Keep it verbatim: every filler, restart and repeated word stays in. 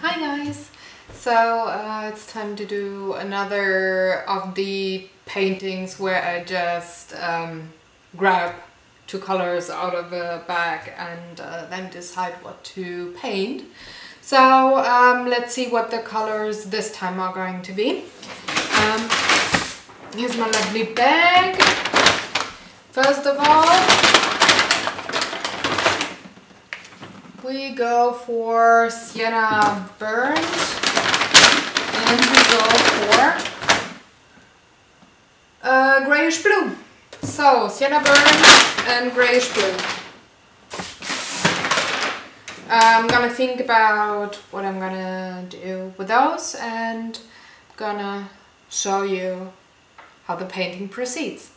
Hi guys! So uh, it's time to do another of the paintings where I just um, grab two colors out of a bag and uh, then decide what to paint. So um, let's see what the colors this time are going to be. Um, here's my lovely bag. First of all, we go for Sienna Burnt and we go for uh, Grayish Blue. So, Sienna Burnt and Grayish Blue. I'm gonna think about what I'm gonna do with those and gonna show you how the painting proceeds.